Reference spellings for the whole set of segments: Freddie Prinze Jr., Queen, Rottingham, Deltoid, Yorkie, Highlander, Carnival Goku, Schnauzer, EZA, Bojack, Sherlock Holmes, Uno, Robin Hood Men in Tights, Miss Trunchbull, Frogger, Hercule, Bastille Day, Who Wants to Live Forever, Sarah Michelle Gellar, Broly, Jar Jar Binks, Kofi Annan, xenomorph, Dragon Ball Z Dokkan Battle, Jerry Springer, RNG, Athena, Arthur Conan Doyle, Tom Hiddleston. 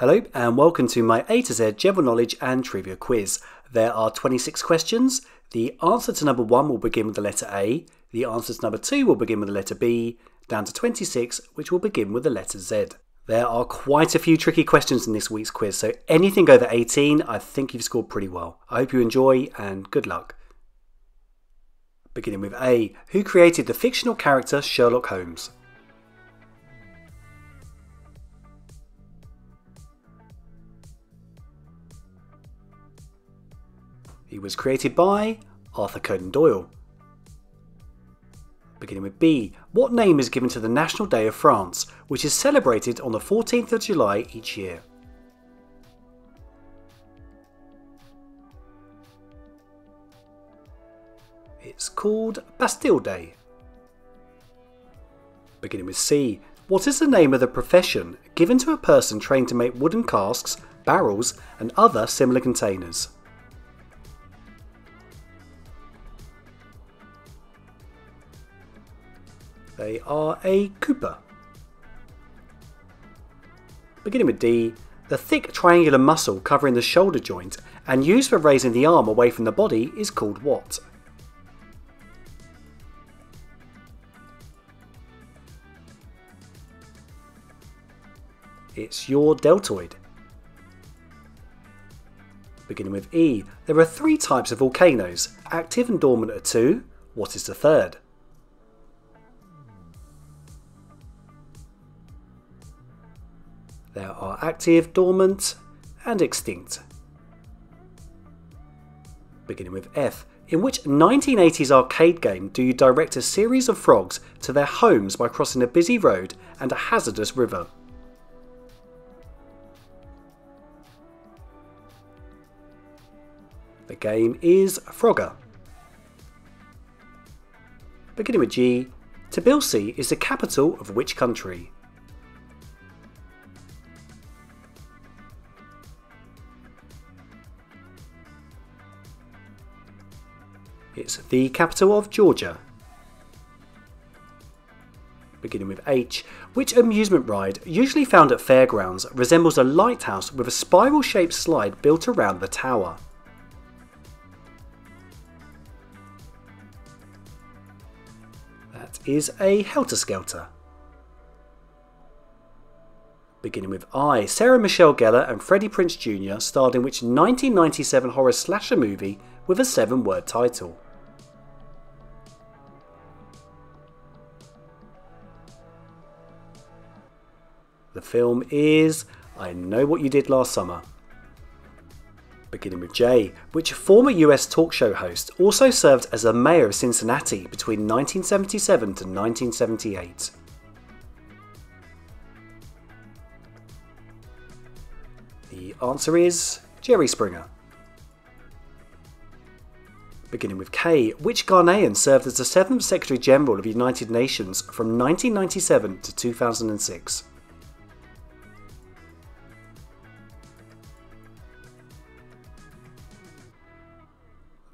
Hello and welcome to my A to Z general knowledge and trivia quiz. There are 26 questions. The answer to number 1 will begin with the letter A, the answer to number 2 will begin with the letter B, down to 26 which will begin with the letter Z. There are quite a few tricky questions in this week's quiz, so anything over 18 I think you've scored pretty well. I hope you enjoy and good luck. Beginning with A, who created the fictional character Sherlock Holmes? He was created by Arthur Conan Doyle. Beginning with B, what name is given to the National Day of France, which is celebrated on the 14th of July each year? It's called Bastille Day. Beginning with C, what is the name of the profession given to a person trained to make wooden casks, barrels, and other similar containers? They are a cooper. Beginning with D, the thick triangular muscle covering the shoulder joint and used for raising the arm away from the body is called what? It's your deltoid. Beginning with E, there are 3 types of volcanoes, active and dormant are 2, what is the third? There are active, dormant, and extinct. Beginning with F, in which 1980s arcade game do you direct a series of frogs to their homes by crossing a busy road and a hazardous river? The game is Frogger. Beginning with G, Tbilisi is the capital of which country? It's the capital of Georgia. Beginning with H, which amusement ride, usually found at fairgrounds, resembles a lighthouse with a spiral-shaped slide built around the tower? That is a helter-skelter. Beginning with I, Sarah Michelle Gellar and Freddie Prinze Jr. starred in which 1997 horror slasher movie with a 7-word title? The film is I Know What You Did Last Summer. Beginning with J, which former US talk show host also served as the mayor of Cincinnati between 1977 to 1978? The answer is Jerry Springer. Beginning with K, which Ghanaian served as the 7th Secretary General of the United Nations from 1997 to 2006?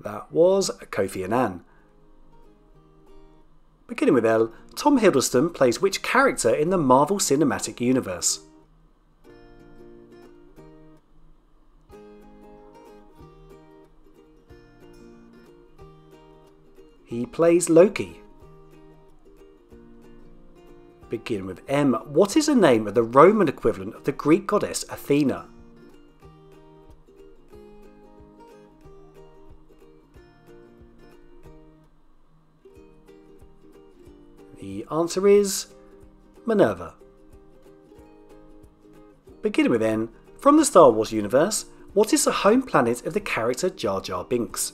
That was Kofi Annan. Beginning with L, Tom Hiddleston plays which character in the Marvel Cinematic Universe? He plays Loki. Begin with M, what is the name of the Roman equivalent of the Greek goddess Athena? The answer is Minerva. Begin with N, from the Star Wars universe, what is the home planet of the character Jar Jar Binks?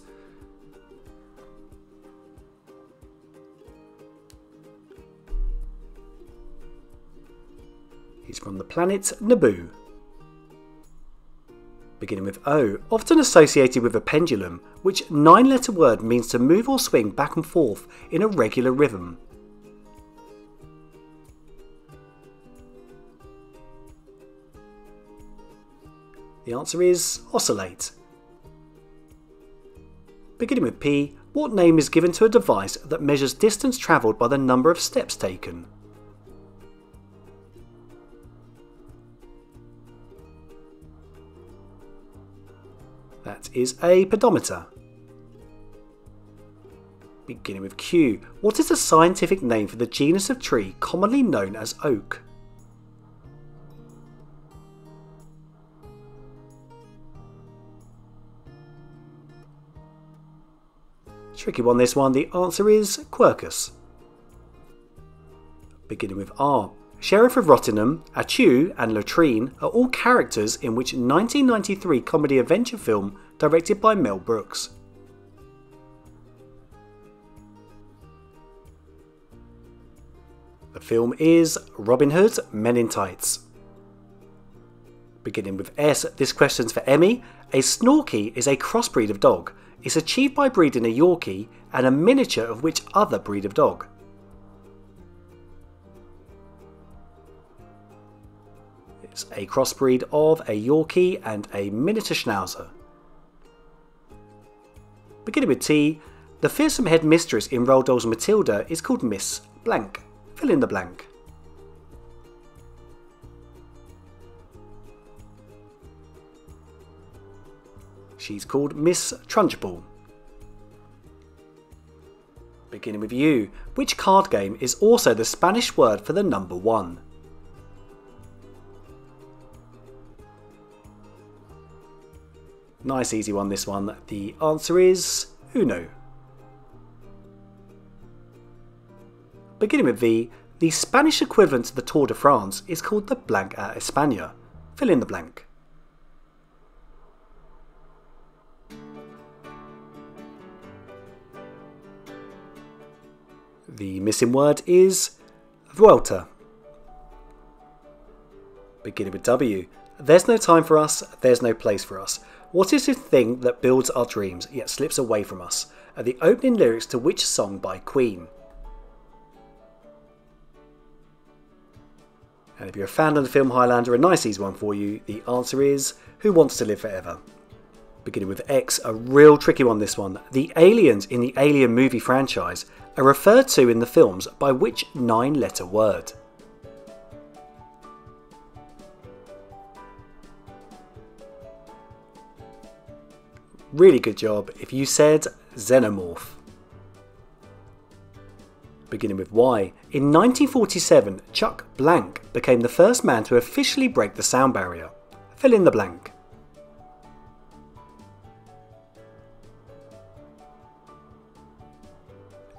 He's from the planet Naboo. Beginning with O, often associated with a pendulum, which 9-letter word means to move or swing back and forth in a regular rhythm? The answer is oscillate. Beginning with P, what name is given to a device that measures distance travelled by the number of steps taken? That is a pedometer. Beginning with Q. What is the scientific name for the genus of tree commonly known as oak? Tricky one, this one. The answer is Quercus. Beginning with R. Sheriff of Rottingham, Achoo and Latrine are all characters in which 1993 comedy adventure film directed by Mel Brooks? The film is Robin Hood Men in Tights. Beginning with S. This question's for Emmy. A Snorkie is a crossbreed of dog. It's achieved by breeding a Yorkie and a miniature of which other breed of dog? It's a crossbreed of a Yorkie and a miniature Schnauzer. Beginning with T. The fearsome headmistress in Roald Dahl's Matilda is called Miss Blank. Fill in the blank. She's called Miss Trunchbull. Beginning with U. Which card game is also the Spanish word for the number 1? Nice easy one, this one. The answer is Uno. Beginning with V. The Spanish equivalent to the Tour de France is called the blank at España. Fill in the blank. The missing word is Vuelta. Beginning with W. There's no time for us, there's no place for us. What is the thing that builds our dreams yet slips away from us? Are the opening lyrics to which song by Queen? And if you're a fan of the film Highlander, a nice easy one for you. The answer is Who Wants to Live Forever? Beginning with X, a real tricky one, this one. The aliens in the Alien movie franchise are referred to in the films by which 9-letter word? Really good job if you said xenomorph. Beginning with Y. In 1947, Chuck Blank became the first man to officially break the sound barrier. Fill in the blank.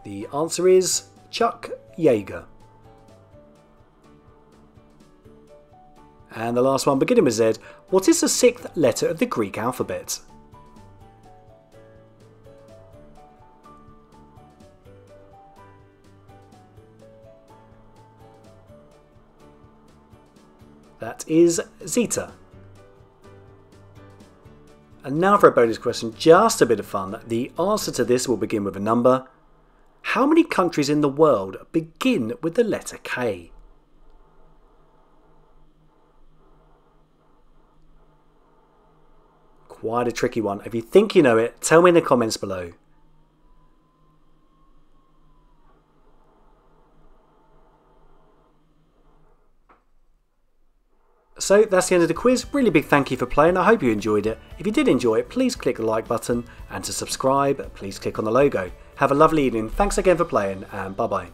The answer is Chuck Yeager. And the last one, beginning with Z. What is the 6th letter of the Greek alphabet? That is Zeta. And now for a bonus question, just a bit of fun. The answer to this will begin with a number. How many countries in the world begin with the letter K? Quite a tricky one. If you think you know it, tell me in the comments below. So that's the end of the quiz. Really big thank you for playing. I hope you enjoyed it. If you did enjoy it, please click the like button, and to subscribe, please click on the logo. Have a lovely evening. Thanks again for playing, and bye bye.